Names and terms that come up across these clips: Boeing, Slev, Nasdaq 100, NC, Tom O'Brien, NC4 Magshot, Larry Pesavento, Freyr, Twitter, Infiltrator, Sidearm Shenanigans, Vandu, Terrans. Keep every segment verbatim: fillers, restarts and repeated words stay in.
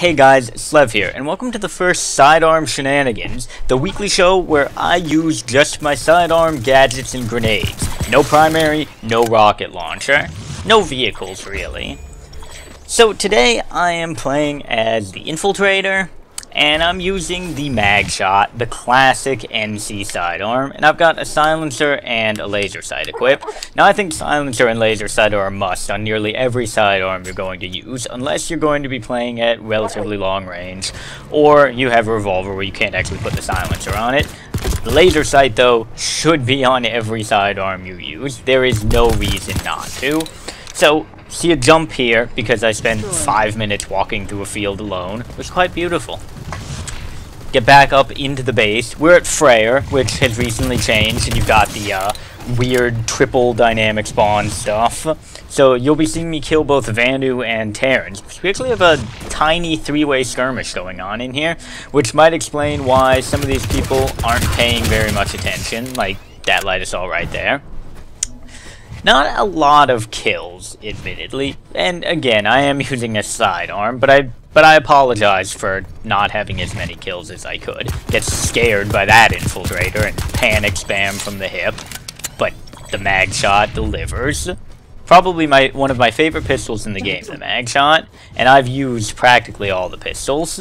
Hey guys, Slev here, and welcome to the first Sidearm Shenanigans, the weekly show where I use just my sidearm gadgets and grenades. No primary, no rocket launcher, no vehicles really. So today I am playing as the Infiltrator, and I'm using the Magshot, the classic N C sidearm, and I've got a silencer and a laser sight equipped. Now I think silencer and laser sight are a must on nearly every sidearm you're going to use, unless you're going to be playing at relatively long range, or you have a revolver where you can't actually put the silencer on it. The laser sight though should be on every sidearm you use, there is no reason not to. So, see a jump here, because I spent five minutes walking through a field alone, it was quite beautiful. Get back up into the base. We're at Freyr, which has recently changed, and you've got the uh, weird triple dynamic spawn stuff. So you'll be seeing me kill both Vandu and Terrans. We actually have a tiny three-way skirmish going on in here, which might explain why some of these people aren't paying very much attention, like that light assault right there. Not a lot of kills, admittedly, and again, I am using a sidearm, but I... But I apologize for not having as many kills as I could. Get scared by that Infiltrator and panic spam from the hip. But the Magshot delivers. Probably my one of my favorite pistols in the game, the Magshot. And I've used practically all the pistols.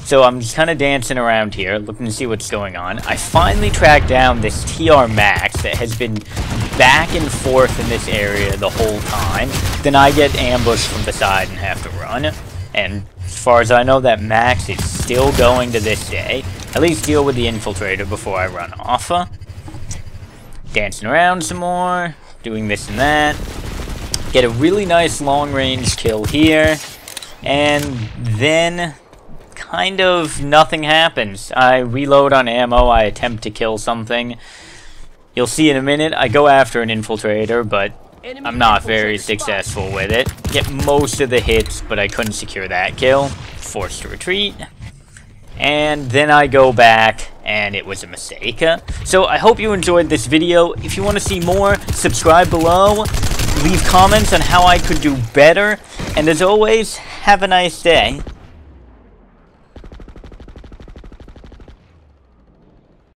So I'm just kind of dancing around here, looking to see what's going on. I finally tracked down this T R Max that has been back and forth in this area the whole time. Then I get ambushed from the side and have to run. And as far as I know, that Max is still going to this day. At least deal with the Infiltrator before I run off. Dancing around some more, doing this and that. Get a really nice long-range kill here. And then, kind of nothing happens. I reload on ammo, I attempt to kill something. You'll see in a minute, I go after an Infiltrator, but I'm not very successful with it. Get most of the hits, but I couldn't secure that kill. Forced to retreat. And then I go back, and it was a mistake. So I hope you enjoyed this video. If you want to see more, subscribe below. Leave comments on how I could do better. And as always, have a nice day.